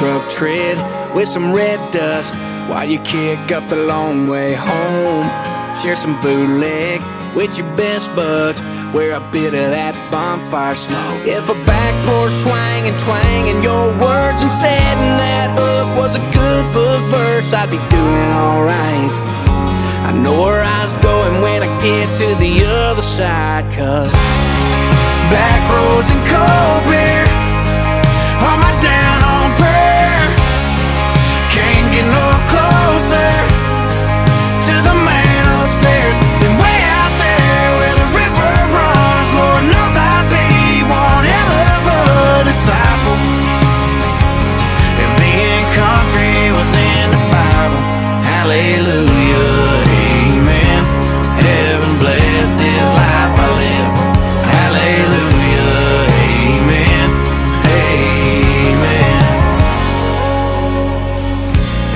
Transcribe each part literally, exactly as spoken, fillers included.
truck tread with some red dust while you kick up the long way home. Share some bootleg with your best buds, wear a bit of that bonfire smoke. If a backboard swang and twang and your words instead and that hook was a good book verse, I'd be doing alright. I know where I was going when I get to the other side, 'cause back roads and cold beer are my down on prayer. Can't get no closer to the man upstairs than way out there where the river runs. Lord knows I'd be one hell of a disciple if being country was in the Bible. Hallelujah, amen. Heaven bless this life I live. Hallelujah, amen, amen.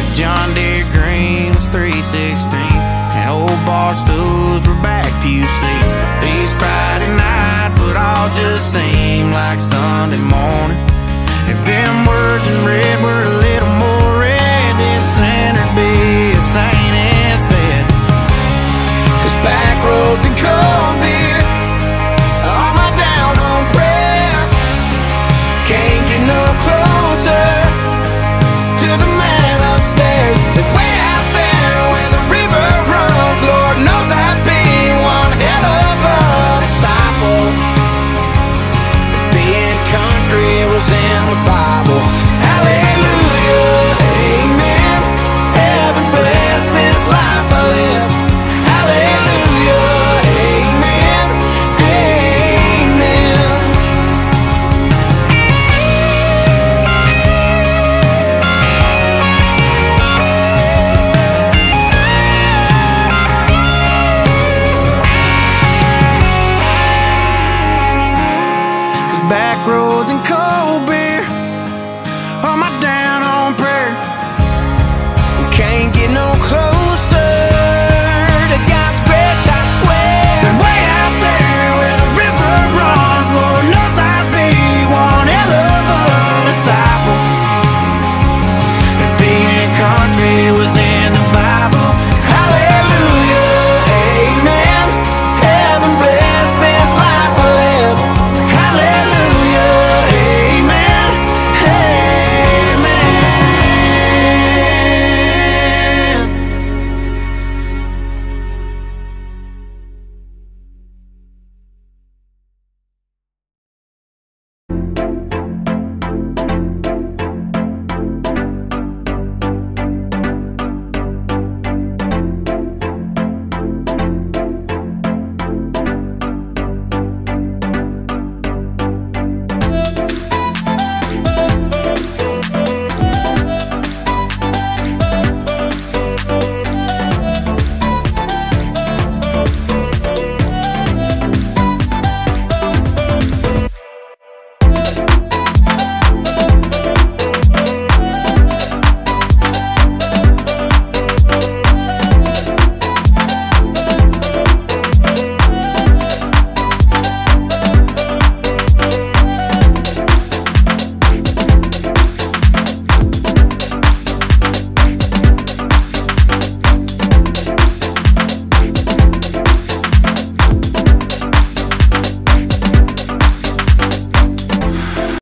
If John Deere Green was three sixteen and old bar stools were back pew seats, these Friday nights would all just seem like Sunday morning. If them words in red were a little more red, this sinner'd be a saint instead. 'Cause back roads and cold beer, no closer to the man upstairs, but way out there where the river runs. Lord knows I'd be one hell of a disciple if being country was in the Bible. Hallelujah, amen. Heaven bless this life I live. Hallelujah, amen, amen. Back roads and cold beer on my down.